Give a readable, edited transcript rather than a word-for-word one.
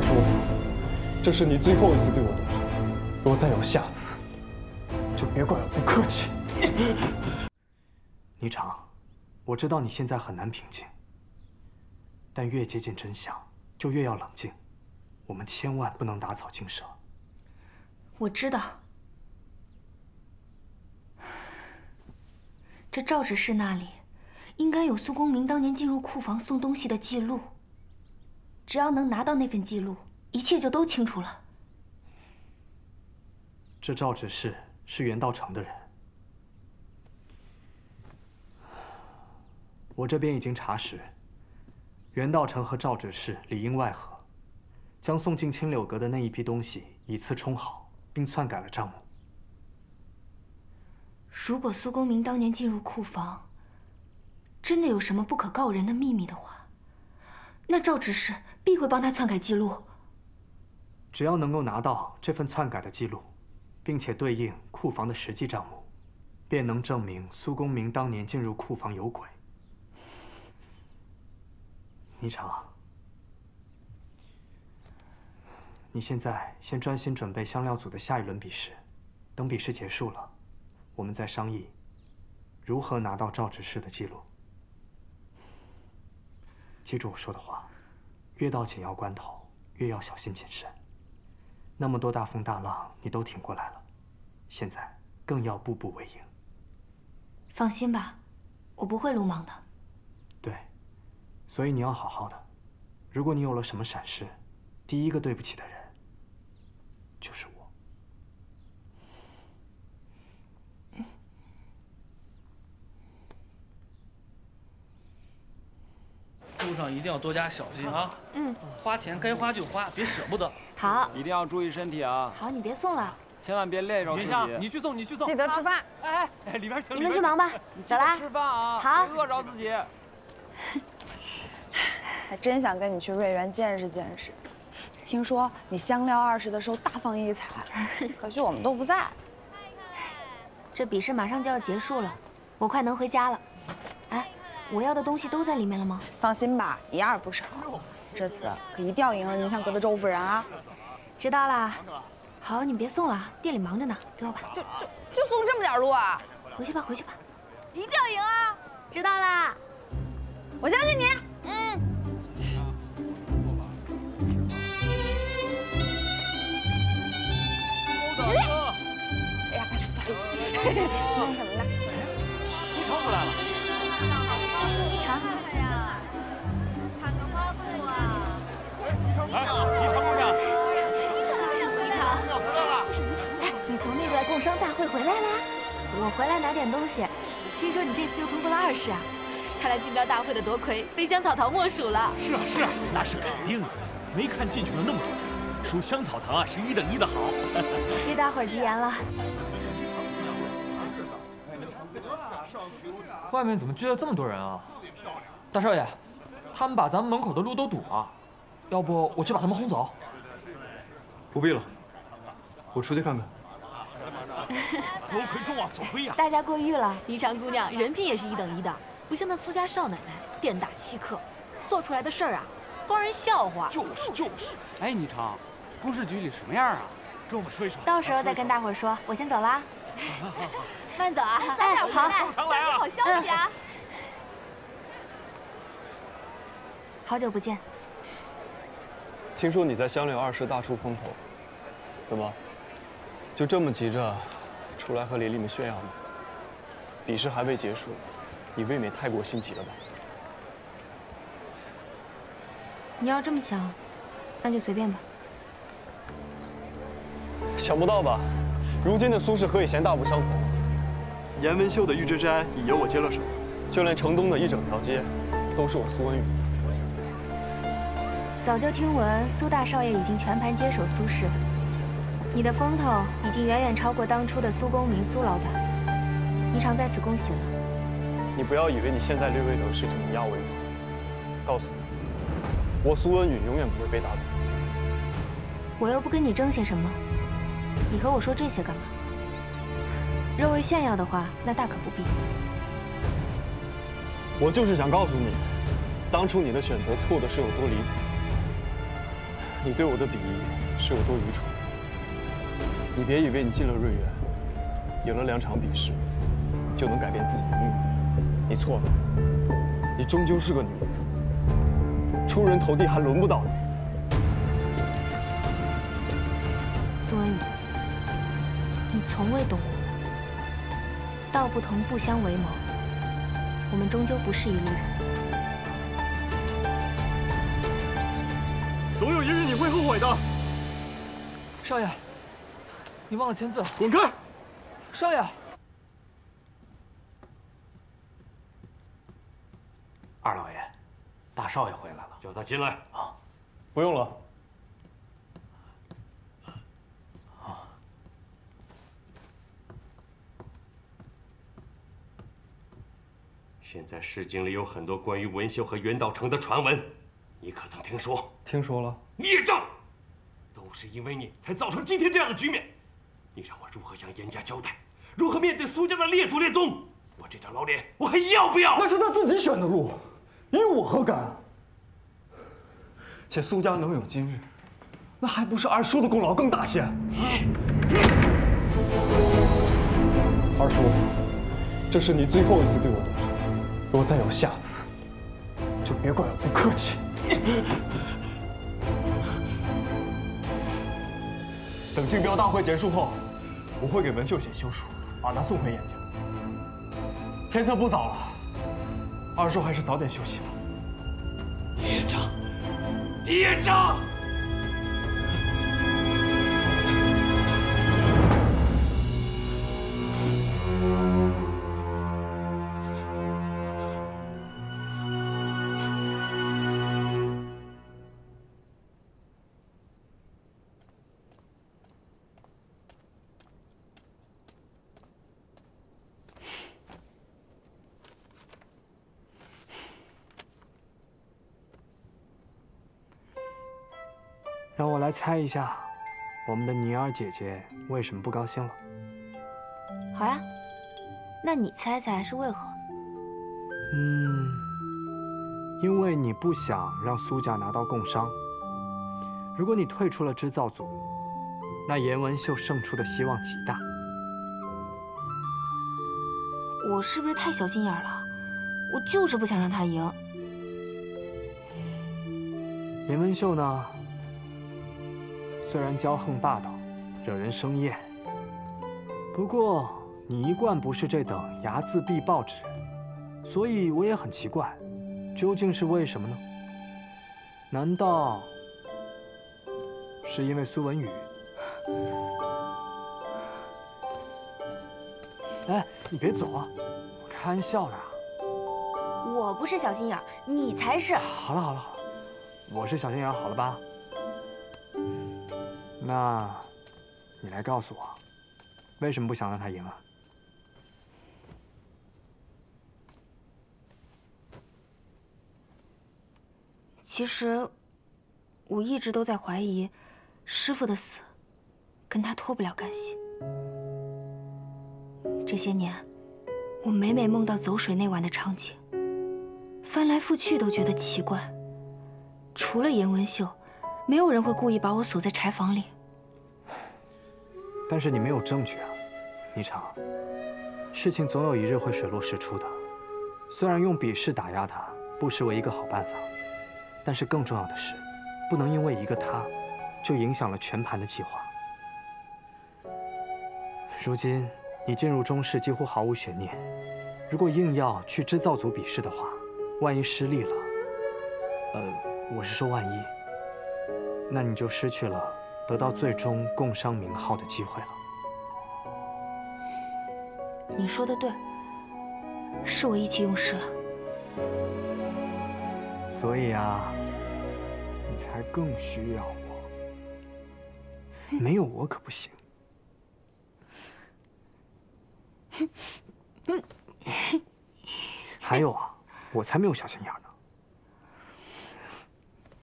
15年，这是你最后一次对我动手。如果再有下次，就别怪我不客气。霓裳，我知道你现在很难平静，但越接近真相，就越要冷静。我们千万不能打草惊蛇。我知道。 这肇事室那里，应该有苏公明当年进入库房送东西的记录。只要能拿到那份记录，一切就都清楚了。这肇事室是袁道成的人，我这边已经查实，袁道成和肇事室里应外合，将送进青柳阁的那一批东西以次充好，并篡改了账目。 如果苏公明当年进入库房，真的有什么不可告人的秘密的话，那赵执事必会帮他篡改记录。只要能够拿到这份篡改的记录，并且对应库房的实际账目，便能证明苏公明当年进入库房有鬼。霓裳，你现在先专心准备香料组的下一轮比试，等比试结束了。 我们再商议如何拿到赵执事的记录。记住我说的话，越到紧要关头，越要小心谨慎。那么多大风大浪，你都挺过来了，现在更要步步为营。放心吧，我不会鲁莽的。对，所以你要好好的。如果你有了什么闪失，第一个对不起的人就是我。 路上一定要多加小心啊！嗯，花钱该花就花，别舍不得。好，一定要注意身体啊！好，你别送了，千万别累着自己。你去送，你去送，记得吃饭。哎哎，里边请。你们去忙吧，小兰。吃饭啊！好，别饿着自己。还真想跟你去瑞园见识见识。听说你香料20的时候大放异彩，可惜我们都不在。这比试马上就要结束了，我快能回家了。哎。 我要的东西都在里面了吗？放心吧，一样不少。这次可一定要赢了宁香阁的周夫人啊！知道啦。好，你别送了，店里忙着呢，给我吧。就送这么点路啊？回去吧，回去吧。一定要赢啊！知道啦，我相信你。嗯。兄弟，哎呀，不好意思，那什么呢？你吵出来了。 哎呀，铲个包袱啊！哎，霓裳姑娘，霓裳姑娘回来了！哎，你从那个共商大会回来啦？我回来拿点东西。听说你这次又通过了20啊？看来竞标大会的夺魁非香草堂莫属了。是啊是啊，那是肯定的。没看进去了那么多家，数香草堂啊是1等1的好。接大伙儿吉言了。 外面怎么聚了这么多人啊？大少爷，他们把咱们门口的路都堵了，要不我去把他们轰走？不必了，我出去看看。头盔重啊，总归呀。大家过誉了。霓裳姑娘人品也是1等1的，不像那苏家少奶奶店大欺客，做出来的事儿啊，光人笑话。就是。哎，霓裳，公示局里什么样啊？跟我们说一说。到时候再跟大伙说，我先走啦。 慢走啊！哎，好，等你好消息啊！好久不见。听说你在香柳20大出风头，怎么就这么急着出来和邻里们炫耀吗？比试还未结束，你未免太过心急了吧？你要这么想，那就随便吧。想不到吧？ 如今的苏氏和以前大不相同，严文秀的玉之斋已由我接了手，就连城东的一整条街，都是我苏文宇。早就听闻苏大少爷已经全盘接手苏氏，你的风头已经远远超过当初的苏公明苏老板，霓裳在此恭喜了。你不要以为你现在略微得势就能压我一头，告诉你，我苏文宇永远不会被打倒。我又不跟你争些什么。 你和我说这些干嘛？若为炫耀的话，那大可不必。我就是想告诉你，当初你的选择错的是有多离谱。你对我的鄙夷是有多愚蠢。你别以为你进了瑞元，有了2场比试，就能改变自己的命运。你错了，你终究是个女人，出人头地还轮不到你。 苏文宇，你从未懂我。道不同不相为谋，我们终究不是一路人。总有一日你会后悔的。少爷，你忘了签字。滚开！少爷，二老爷，大少爷回来了，叫他进来啊。不用了。 现在《诗经》里有很多关于文秀和袁道成的传闻，你可曾听说？听说了。孽障，都是因为你才造成今天这样的局面。你让我如何向严家交代？如何面对苏家的列祖列宗？我这张老脸，我还要不要？那是他自己选的路，与我何干？且苏家能有今日，那还不是二叔的功劳更大些？二叔，这是你最后一次对我动手。 如果再有下次，就别怪我不客气。等竞标大会结束后，我会给文秀写休书，把她送回严家。天色不早了，二叔还是早点休息吧。孽障，孽障！ 让我来猜一下，我们的宁儿姐姐为什么不高兴了？好呀，那你猜猜是为何？因为你不想让苏家拿到共商。如果你退出了织造组，那严文秀胜出的希望极大。我是不是太小心眼了？我就是不想让他赢。严文秀呢？ 虽然骄横霸道，惹人生厌，不过你一贯不是这等睚眦必报之人，所以我也很奇怪，究竟是为什么呢？难道是因为苏文宇？哎，你别走啊，我开玩笑的。我不是小心眼，你才是。好了好了好了，我是小心眼，好了吧？ 那，你来告诉我，为什么不想让他赢啊？其实，我一直都在怀疑，师父的死跟他脱不了干系。这些年，我每每梦到走水那晚的场景，翻来覆去都觉得奇怪，除了严文秀，没有人会故意把我锁在柴房里。 但是你没有证据啊，霓裳。事情总有一日会水落石出的。虽然用比试打压他不失为一个好办法，但是更重要的是，不能因为一个他，就影响了全盘的计划。如今你进入中试几乎毫无悬念，如果硬要去织造组比试的话，万一失利了，我是说万一，那你就失去了。 得到最终共商名号的机会了。你说的对，是我意气用事了。所以啊，你才更需要我。没有我可不行。还有啊，我才没有小心眼呢。